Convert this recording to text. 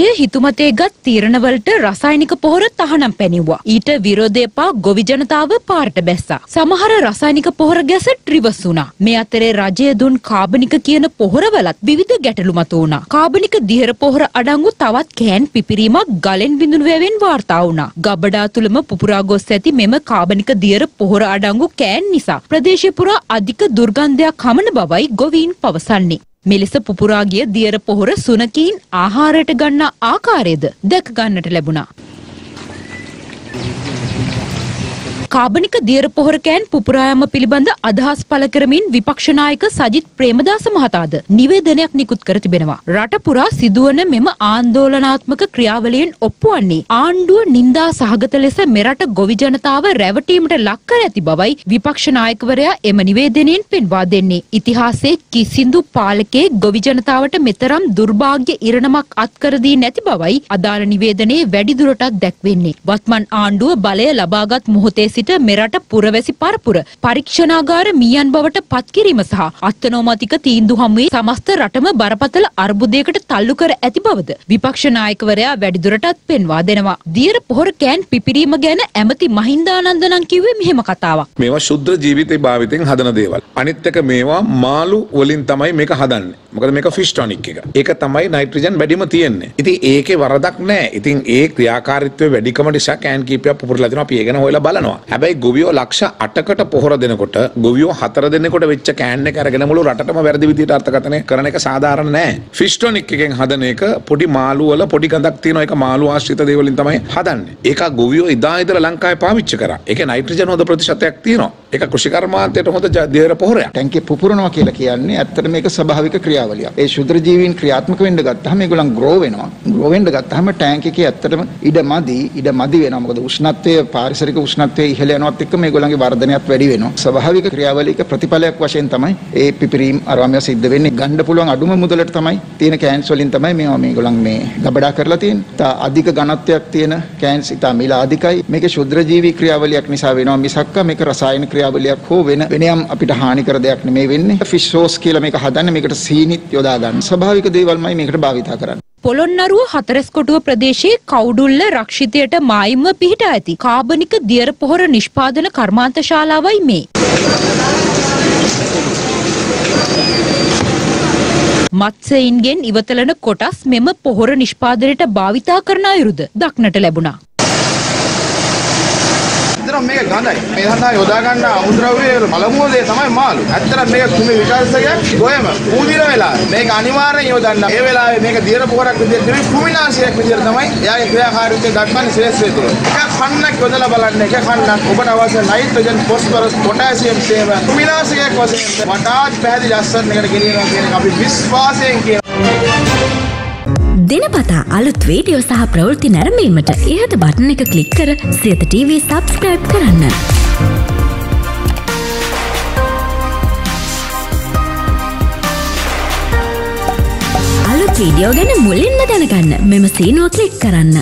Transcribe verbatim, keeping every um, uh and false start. රාජ්‍ය හිතුමතේගත් තීරණවලට රසායනික පොහොර තහනම් පැනෙවුවා. ඊට විරෝධය පා ගොවි ජනතාව පාරට බැස්සා. සමහර රසායනික පොහොර ගැස රිවර්ස් වුණා. මේ අතරේ රජය දුන් කාබනික කියන පොහොරවලත් විවිධ ගැටලු මතුවුණා. කාබනික දියර පොහොර අඩංගු තවත් කෑන් පිපිරීමක් ගලෙන් බිඳුණු වැවෙන් වාර්තා වුණා. ගබඩා තුලම පුපුරා ගොස් ඇති මෙම කාබනික දියර පොහොර අඩංගු කෑන් නිසා ප්‍රදේශය පුරා අධික දුර්ගන්ධයක් හමන බවයි ගොවීන් පවසන්නේ. මෙලෙස පුපුරාගිය දියර පොහොර සුනකීන් ආහාරයට ගන්නා ආකාරයද දැක ගන්නට ලැබුණා. කාබනික දියර පොහොර කෑන් පුපුරායම පිළිබඳ අදහස් පළ කරමින් විපක්ෂ නායක සජිත් ප්‍රේමදාස මහතාද නිවේදනයක් නිකුත් කර තිබෙනවා. රට පුරා සිදුවන මෙම ආන්දෝලනාත්මක ක්‍රියාවලියෙන් ඔප්පු වන්නේ ආණ්ඩුව නින්දා සහගත ලෙස මෙරට ගොවි ජනතාව රැවටීමට ලක් කර ඇති බවයි විපක්ෂ නායකවරයා එම නිවේදනයෙන් පෙන්වා දෙන්නේ. ඉතිහාසයේ කිසිදු පාලකයෙක් ගොවි ජනතාවට මෙතරම් දුර්භාග්‍ය ඉරණමක් අත්කර දී නැති බවයි අදාළ නිවේදනයේ වැඩිදුරටත් දැක්වෙන්නේ. වත්මන් ආණ්ඩුව බලය ලබාගත් මොහොතේ මෙරට පුරවැසි පරපුර පරීක්ෂණාගාර මියන් බවට පත් කිරීම සහ අත්නෝමතික තීන්දු හමුවේ සමස්ත රටම බරපතල අර්බුදයකට තල්ලු කර ඇති බවද විපක්ෂ නායකවරයා වැඩිදුරටත් පෙන්වා දෙනවා. දියර පොහොර කෑන් පිපිරීම ගැන ඇමති මහින්දානන්ද නම් කිව්වේ මෙහෙම කතාවක්. මේවා ශුද්ධ ජීවිතේ භාවිතෙන් හදන දේවල්. අනිත් එක මේවා මාළු වලින් තමයි මේක හදන්නේ. මොකද මේක ෆිෂ් ටොනික් එක. ඒක තමයි නයිට්‍රජන් වැඩිම තියෙන්නේ. ඉතින් ඒකේ වරදක් නැහැ. ඉතින් ඒ ක්‍රියාකාරීත්වය වැඩිකම නිසා කෑන් කීපයක් පුපුරලා දෙනවා. අපි ඒ ගැන හොයලා බලනවා. හැබැයි ගොවියෝ ලක්ෂ අටකට පොහොර දෙනකොට ගොවියෝ හතර දෙනෙකුට වෙච්ච කෑන් එක අරගෙන මුළු රටටම වැරදි විදිහට අර්ථකථනය කරන එක සාධාරණ නෑ. ෆිෂ්ටොනික් එකෙන් හදන එක පොඩි මාළු වල පොඩි ගඳක් තියෙන එක මාළු ආශ්‍රිත දේ වලින් තමයි හදන්නේ. ඒක ගොවියෝ ඉදා ඉදලා ලංකාවේ පාවිච්චි කරා. ඒකේ නයිට්‍රජන් හොඳ ප්‍රතිශතයක් තියෙනවා. ඒක කෘෂි කර්මාන්තයට හොඳ දේර පොහොරයක්. ටැංකිය පුපුරනවා කියලා කියන්නේ ඇත්තට මේක ස්වභාවික ක්‍රියාවලියක්. ඒ ශුද්‍ර ජීවීන් ක්‍රියාත්මක වෙන්න ගත්තාම ඒගොල්ලන් grow වෙනවා. grow වෙන්න ගත්තාම ටැංකියකේ ඇත්තටම ඉඩ මදි ඉඩ මදි වෙනවා. මොකද උෂ්ණත්වය පාරිසරික උෂ්ණත්වය ඉහළ යනවත් එක්ක මේගොල්ලන්ගේ වර්ධනයත් වැඩි වෙනවා. ස්වභාවික ක්‍රියාවලියක ප්‍රතිඵලයක් වශයෙන් තමයි ඒ පිපිරීම් ආරාමය සිද්ධ වෙන්නේ. ගන්න පුළුවන් අඩුම මුදලට තමයි තියෙන කෑන්ස් වලින් තමයි මේවා මේගොල්ලන් මේ ගබඩා කරලා තියෙන්නේ. තා අධික ඝනත්වයක් තියෙන කෑන්ස් ඉතා මිල අධිකයි. මේකේ ශුද්‍ර ජීවී ක්‍රියාවලියක් නිසා වෙනවා මිසක්ක මේක රසායනික ක්‍රියාවලියක් හෝ වෙන වෙනයම් අපිට හානි කර දෙයක් නෙමෙයි වෙන්නේ. ෆිෂ් සෝස් කියලා මේක හදන්නේ මේකට සීනිත් යොදා ගන්න. ස්වභාවික දේවල්මයි මේකට භාවිත කරන්නේ. පොළොන්නරුව හතරස්කොටුව ප්‍රදේශයේ කවුඩුල්ල රක්ෂිතයට මායිම්ව පිහිටා ඇති කාබනික දියර පොහොර නිෂ්පාදන කර්මාන්ත ශාලාවයි මේ. මත්ස්‍යයින්ගෙන් ඉවතලන කොටස් මෙම පොහොර නිෂ්පාදනයට භාවිතා කරන අයුරුද දක්නට ලැබුණා. මේක ගඳයි. මේ සඳහා යොදා ගන්න අමුද්‍රව්‍ය මලමුව දේ තමයි මාළු. ඇත්තට මේක කුමේ විකාශකයක් ගොයම. කුමිර වෙලා මේක අනිවාර්යෙන් යොදන්න. ඒ වෙලාවේ මේක දියර පොහොරක් විදියට නෙවෙයි කුමිනාශයක් විදියට තමයි එයාගේ ක්‍රියාකාරීත්වය දක්වන්නේ ශ්‍රේෂ්ඨ විතර. එක කන්නක් යොදලා බලන්න. එක කන්නක් ඔබට අවශ්‍ය නයිට්‍රජන්, ෆොස්ෆරස්, පොටෑසියම් සේම කුමිනාශයක් වශයෙන් වටාත් පැහැදිලි ලස්සනකට ගෙනියනවා කියන එක අපි විශ්වාසයෙන් කියනවා. දිනපතා අලුත් වීඩියෝ සහ ප්‍රවෘත්ති නැරඹීමට ඉහත බටන් එක ක්ලික් කර සියත ටීවී සබ්ස්ක්‍රයිබ් කරන්න. අලුත් වීඩියෝ ගැන මුලින්ම දැනගන්න මෙම සීනුව ක්ලික් කරන්න.